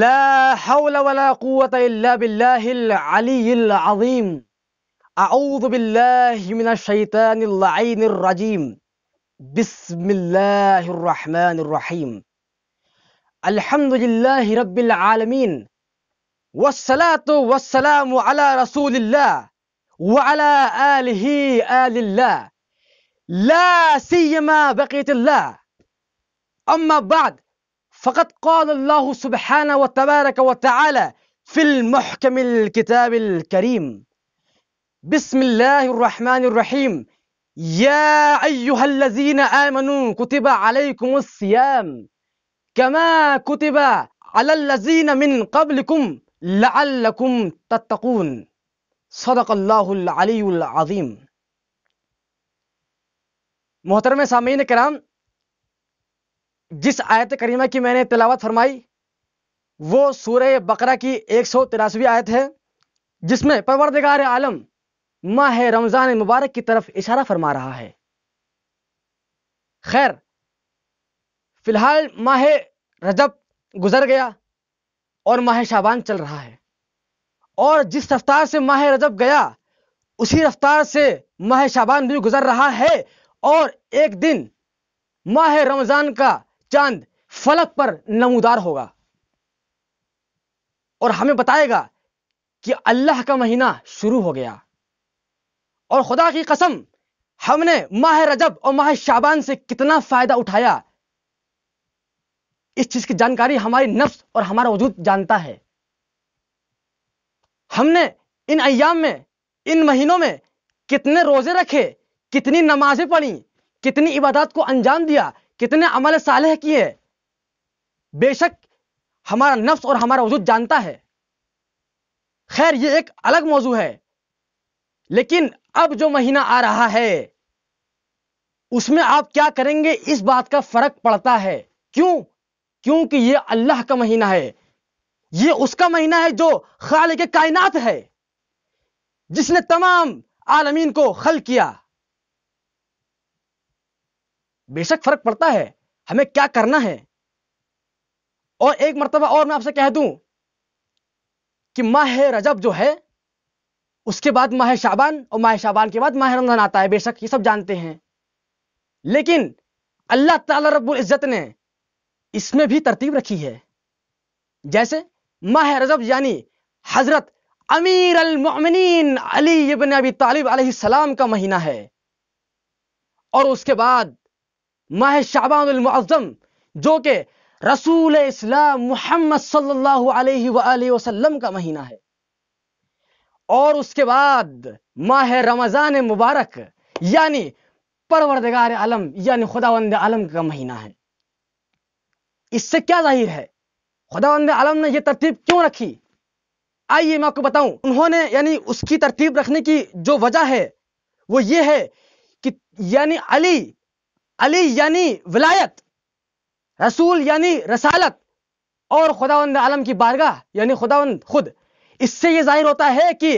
ला हौला वला कुव्वता इल्ला बिल्लाहिल अलीयिल अज़ीम। अऊज़ु बिल्लाहि मिनश शैतानिर लईनिर रजीम। बिस्मिल्लाहिर रहमानिर रहीम। अल्हम्दुलिल्लाहि रब्बिल आलमीन। वस्सलातु वस्सलामु अला रसूलिल्लाह व अला आलिहि आलिल्लाह ला सियमा बक़ियतिल्लाह। अम्मा बाद फकत क़ाल अल्लाह सुब्हानहु व तबारक व तआला फ़िल मुहकमिल किताबिल करीम। बिस्मिल्लाहिर रहमानिर रहीम। या अय्युहल्लज़ीना आमनू कुतिबा अलैकुमुस सियाम कमा कुतिबा अलल्लज़ीना मिन क़ब्लिकुम लअल्लकुम तत्तक़ून। सदक़ल्लाहुल अलीयुल अज़ीम। मोहतरम सामीन कराम, जिस आयत करीमा की मैंने तिलावत फरमाई वो सूरह बकरा की 183वीं आयत है, जिसमें परवरदिगार आलम माह रमज़ान मुबारक की तरफ इशारा फरमा रहा है। खैर, फिलहाल माह रजब गुजर गया और माह शाबान चल रहा है, और जिस रफ्तार से माह रजब गया उसी रफ्तार से माह शाबान भी गुजर रहा है, और एक दिन माह रमज़ान का चांद फलक पर नमूदार होगा और हमें बताएगा कि अल्लाह का महीना शुरू हो गया। और खुदा की कसम, हमने माह रजब और माह शाबान से कितना फायदा उठाया, इस चीज की जानकारी हमारी नफ्स और हमारा वजूद जानता है। हमने इन अय्याम में, इन महीनों में कितने रोजे रखे, कितनी नमाजें पढ़ी, कितनी इबादत को अंजाम दिया, कितने अमल सालेह किए। बेशक हमारा नफ्स और हमारा वजूद जानता है। खैर, ये एक अलग मौजू है, लेकिन अब जो महीना आ रहा है उसमें आप क्या करेंगे, इस बात का फर्क पड़ता है। क्यों? क्योंकि ये अल्लाह का महीना है, ये उसका महीना है जो खालिक कायनात है, जिसने तमाम आलमीन को खल्क किया। बेशक फर्क पड़ता है हमें क्या करना है। और एक मर्तबा और मैं आपसे कह दूं कि माह रजब जो है, उसके बाद माह शाबान, और माह शाबान के बाद माह रमजान आता है। बेशक ये सब जानते हैं, लेकिन अल्लाह ताला रब्बुल इज्जत ने इसमें भी तरतीब रखी है। जैसे माह रजब यानी हजरत अमीर अल मोमिनीन अली इब्न अबी तालिब अलैहिस्सलाम का महीना है, और उसके बाद माह शाबानुल मुअज़्ज़म, जो कि रसूल इस्लाम मोहम्मद सल्लल्लाहु अलैहि वसल्लम का महीना है, और उसके बाद माह रमज़ान मुबारक यानी परवरदिगार आलम यानी खुदावंद आलम का महीना है। इससे क्या जाहिर है, खुदावंद आलम ने यह तरतीब क्यों रखी, आइए मैं आपको बताऊं। उन्होंने यानी उसकी तरतीब रखने की जो वजह है वो ये है कि यानी अली यानी विलायत, रसूल यानी रसालत, और खुदावंद आलम की बारगाह यानी खुदावंद खुद। इससे ये जाहिर होता है कि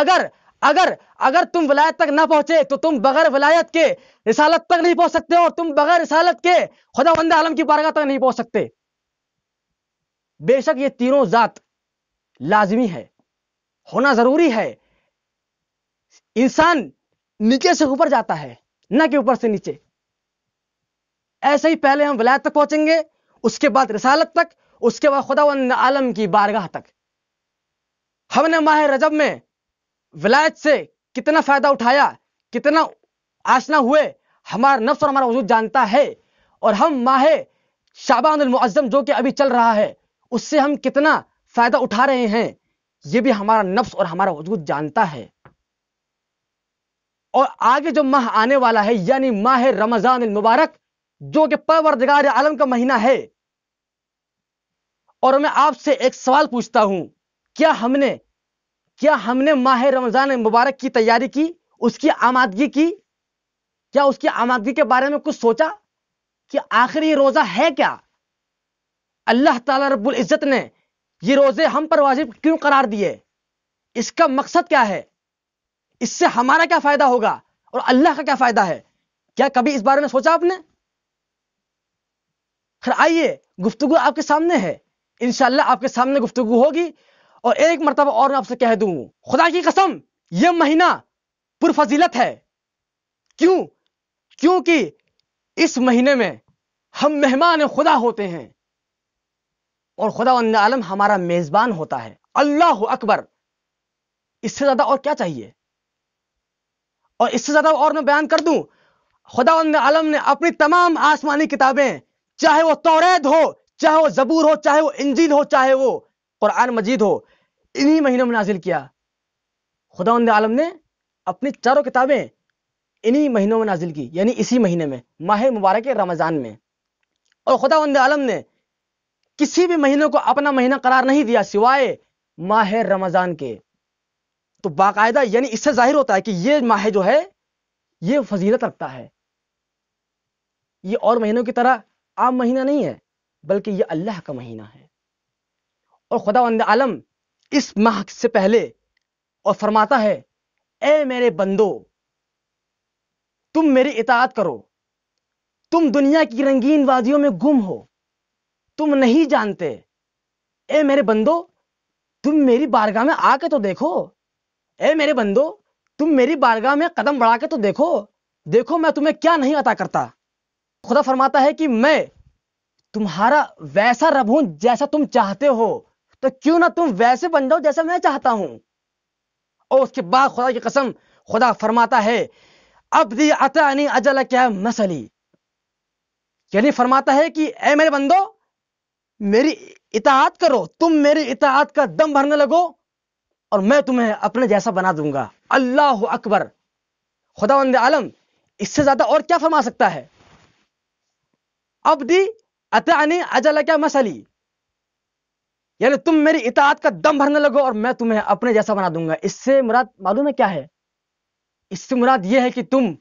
अगर अगर अगर तुम विलायत तक ना पहुंचे तो तुम बगैर विलायत के रसालत तक नहीं पहुंच सकते, और तुम बगैर रसालत के खुदावंद आलम की बारगाह तक नहीं पहुंच सकते। बेशक ये तीनों जात लाजमी है, होना जरूरी है। इंसान नीचे से ऊपर जाता है, ना कि ऊपर से नीचे। ऐसे ही पहले हम विलायत तक पहुंचेंगे, उसके बाद रसालत तक, उसके बाद खुदावंद आलम की बारगाह तक। हमने माह रजब में विलायत से कितना फायदा उठाया, कितना आशना हुए, हमारा नफ्स और हमारा वजूद जानता है। और हम माह शाबानुल मुअज्जम जो कि अभी चल रहा है, उससे हम कितना फायदा उठा रहे हैं, ये भी हमारा नफ्स और हमारा वजूद जानता है। और आगे जो माह आने वाला है यानी माह रमजान मुबारक, जो कि परवरदिगार आलम का महीना है। और मैं आपसे एक सवाल पूछता हूं, क्या हमने माह रमजान मुबारक की तैयारी की, उसकी आमादगी की? क्या उसकी आमादगी के बारे में कुछ सोचा कि आखिर ये रोजा है क्या? अल्लाह ताला रब्बुल इज्जत ने ये रोजे हम पर वाजिब क्यों करार दिए? इसका मकसद क्या है? इससे हमारा क्या फायदा होगा और अल्लाह का क्या फायदा है? क्या कभी इस बारे में सोचा आपने? खैर आइए, गुफ्तगू आपके सामने है, इंशाल्लाह आपके सामने गुफ्तगू होगी। और एक मरतबा और मैं आपसे कह दूं, खुदा की कसम ये महीना पुरफजीलत है। क्यों? क्योंकि इस महीने में हम मेहमान खुदा होते हैं और खुदा वंद आलम हमारा मेजबान होता है। अल्लाह अकबर, इससे ज्यादा और क्या चाहिए? और इससे ज्यादा और मैं बयान कर दूं, खुदा वंद आलम ने अपनी तमाम आसमानी किताबें, चाहे वो तौरात हो, चाहे वो जबूर हो, चाहे वो इंजील हो, चाहे वो कुरान मजीद हो, इन्हीं महीनों में नाजिल किया। खुदावंद आलम ने अपनी चारों किताबें इन्हीं महीनों में नाजिल की, यानी इसी महीने में, माह मुबारक रमज़ान में। और खुदावंद आलम ने किसी भी महीने को अपना महीना करार नहीं दिया सिवाय माह रमज़ान के। तो बाकायदा, यानी इससे जाहिर होता है कि ये माह जो है ये फजीलत रखता है। ये और महीनों की तरह आम महीना नहीं है, बल्कि ये अल्लाह का महीना है। और खुदावंद आलम इस माह से पहले और फरमाता है, ए मेरे बंदो, तुम मेरी इताअत करो, तुम दुनिया की रंगीन वादियों में गुम हो, तुम नहीं जानते। ए मेरे बंदो, तुम मेरी बारगाह में आके तो देखो। ए मेरे बंदो, तुम मेरी बारगाह में कदम बढ़ा के तो देखो, देखो मैं तुम्हें क्या नहीं अता करता। खुदा फरमाता है कि मैं तुम्हारा वैसा रब हूं जैसा तुम चाहते हो, तो क्यों ना तुम वैसे बन जाओ जैसा मैं चाहता हूं। और उसके बाद खुदा की कसम खुदा फरमाता है, अब्दी अतानी अजल क्या मसली, यानी फरमाता है कि ए मेरे बंदो, मेरी इताअत करो, तुम मेरी इताअत का दम भरने लगो और मैं तुम्हें अपने जैसा बना दूंगा। अल्लाह अकबर, खुदावंद आलम इससे ज्यादा और क्या फरमा सकता है? अब्दी अतानी अजल क्या मसली, यानी तुम मेरी इताअत का दम भरने लगो और मैं तुम्हें अपने जैसा बना दूंगा। इससे मुराद मालूम है क्या है? इससे मुराद यह है कि तुम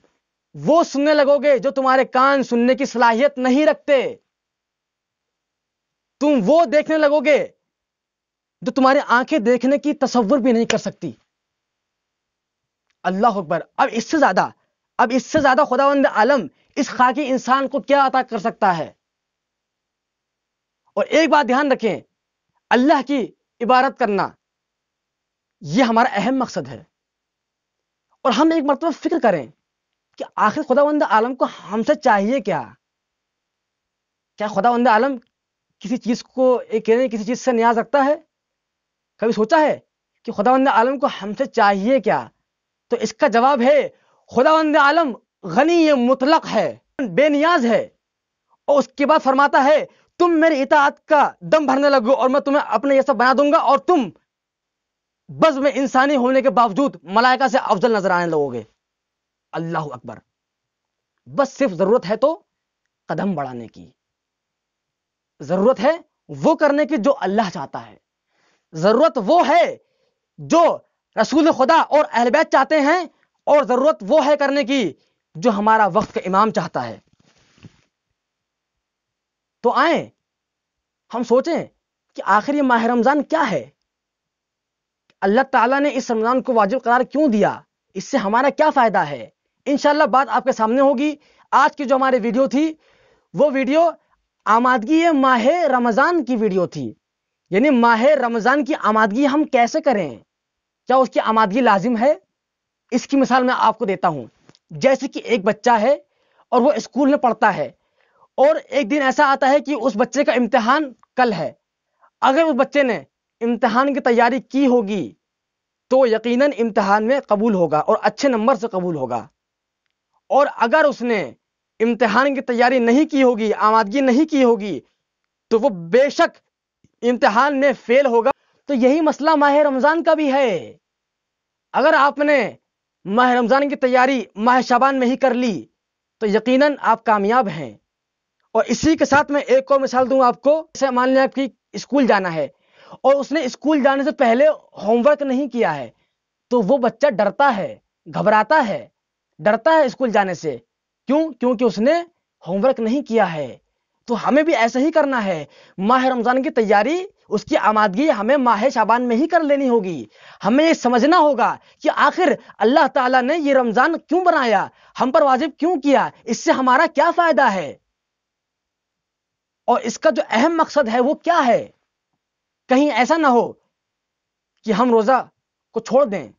वो सुनने लगोगे जो तुम्हारे कान सुनने की सलाहियत नहीं रखते, तुम वो देखने लगोगे जो तुम्हारी आंखें देखने की तसव्वुर भी नहीं कर सकती। अल्लाह अकबर, अब इससे ज्यादा खुदावंद आलम इस खाकी इंसान को क्या अता कर सकता है? और एक बात ध्यान रखें, अल्लाह की इबारत करना यह हमारा अहम मकसद है। और हम एक मरतबा फिक्र करें कि आखिर खुदावंद आलम को हमसे चाहिए क्या? क्या खुदावंद आलम किसी चीज को किसी चीज से न्याज रखता है? कभी सोचा है कि खुदावंद आलम को हमसे चाहिए क्या? तो इसका जवाब है, खुदावंद आलम गनी मुतलक है, बेनियाज है। और उसके बाद फरमाता है, तुम मेरी इताअत का दम भरने लगो और मैं तुम्हें अपने जैसा बना दूंगा और तुम बस में इंसानी होने के बावजूद मलाइका से अफजल नजर आने लगोगे। अल्लाह अकबर, बस सिर्फ जरूरत है तो कदम बढ़ाने की, जरूरत है वो करने की जो अल्लाह चाहता है, जरूरत वो है जो रसूल खुदा और अहले बैत चाहते हैं, और जरूरत वो है करने की जो हमारा वक्त का इमाम चाहता है। तो आए हम सोचें कि आखिर ये माह रमज़ान क्या है, अल्लाह ताला ने इस रमज़ान को वाजिब करार क्यों दिया, इससे हमारा क्या फ़ायदा है। इंशाल्लाह बात आपके सामने होगी। आज की जो हमारी वीडियो थी वो वीडियो आमादगी माह रमज़ान की वीडियो थी, यानी माह रमज़ान की आमादगी हम कैसे करें, क्या उसकी आमादगी लाजिम है। इसकी मिसाल मैं आपको देता हूँ। जैसे कि एक बच्चा है और वो स्कूल में पढ़ता है और एक दिन ऐसा आता है कि उस बच्चे का इम्तिहान कल है। अगर उस बच्चे ने इम्तिहान की तैयारी की होगी तो यकीनन इम्तिहान में कबूल होगा और अच्छे नंबर से कबूल होगा। और अगर उसने इम्तिहान की तैयारी नहीं की होगी, आमादगी नहीं की होगी, तो वो बेशक इम्तिहान में फेल होगा। तो यही मसला माह रमज़ान का भी है। अगर आपने माह रमज़ान की तैयारी माह शाबान में ही कर ली तो यकीनन आप कामयाब हैं। और इसी के साथ मैं एक और मिसाल दूंगा आपको। जैसे मान लिया आपकी स्कूल जाना है और उसने स्कूल जाने से पहले होमवर्क नहीं किया है, तो वो बच्चा डरता है, घबराता है, डरता है स्कूल जाने से। क्यों? क्योंकि उसने होमवर्क नहीं किया है। तो हमें भी ऐसा ही करना है। माह रमजान की तैयारी, उसकी आमादगी हमें माह शाबान में ही कर लेनी होगी। हमें ये समझना होगा कि आखिर अल्लाह ताला ने ये रमजान क्यों बनाया, हम पर वाजिब क्यों किया, इससे हमारा क्या फायदा है और इसका जो अहम मकसद है वो क्या है। कहीं ऐसा ना हो कि हम रोजा को छोड़ दें।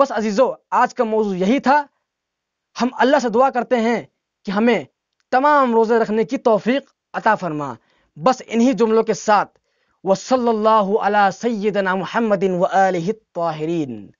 बस अजीजों, आज का मौजू यही था। हम अल्लाह से दुआ करते हैं कि हमें तमाम रोजे रखने की तौफीक अता फरमा। बस इन्हीं जुमलों के साथ वसल्लल्लाहु अला सय्यदना मुहम्मदिन व आलिहि ताहिरीन।